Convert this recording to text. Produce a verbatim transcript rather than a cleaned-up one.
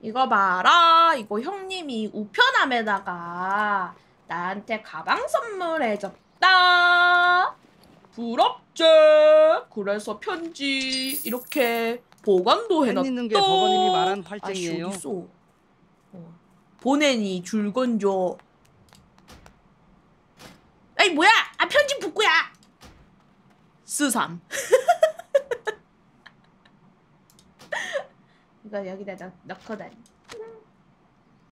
이거 봐라. 이거 형님이 우편함에다가 나한테 가방 선물해줬다. 부럽지? 그래서 편지 이렇게 보관도 해놨다. 펜 있는 게 버거님이 말한 팔짱이에요. 아이씨, 어딨어? 어. 보내니 줄 건져. 에이 뭐야? 아 편지 붓고야. 쓰삼. 이거 여기다 넣, 넣고 다니.